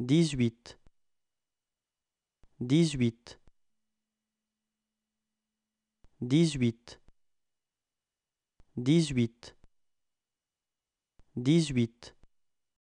dix-huit